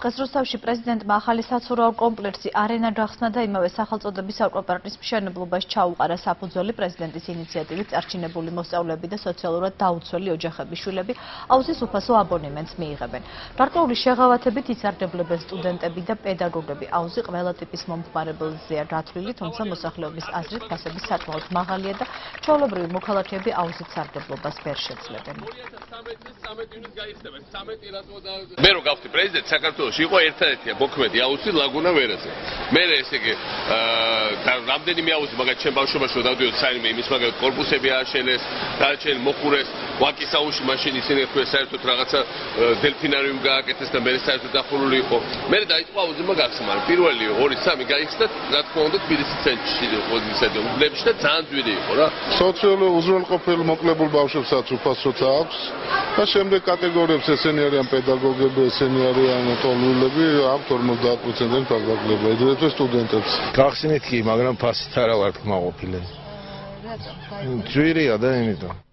დღეს რუსთავში პრეზიდენტმა ახალი საცურაო კომპლექსი არენა გახსნა და იმავე სახელწოდების აკვალპარკის მშენებლობას ჩაუყარა საფუძველი პრეზიდენტის ინიციატივით წარჩინებული მოსწავლეები და სოციალურად დაუცველი ოჯახების შვილები აუზის უფასო აბონემენტს მიიღებენ. გარკვეული შეღავათებით იცარგებლებენ სტუდენტები და პედაგოგები. აუზი ყველა ტიპის მომხმარებელზეა გათვლილი, თუმცა მოსახლეობის აზრით გასების საკმაოდ მაღალია და ჩვეულებრივი მოქალაქეები აუზის სარგებლობას ვერ შეძლებენ. მე რო გავხდი პრეზიდენტი საქართველოს și cu ertăreția, bocmeti, auzi laguna verese. Mere este că ramdeni mi auzi, maga chem baușu mașu dau de oțain, mi mis maga corpuse biașeles, talcel mocures, oachi sau uși mașini sine cu esertul tragața delfinarium ga, că este mere esertul da folului o. Mere da aici auzi maga smar, piruali, ori sami ga istat, dat condut piricent și de poziție de lebște țan duide, ora. Sociul uzrul copil moclebul baușu sat upaso taps. Ca შემდეგ კატეგორიებს ესენიარიან პედაგოგები, ესენიარიან თოვლები, ამ 50%-ით დაგაგლება, იდრეთვე სტუდენტებს. გახსენეთ კი, მაგრამ ფასით არა ვარ თმაყოფილი. რატო? ძვირია და იმიტომ.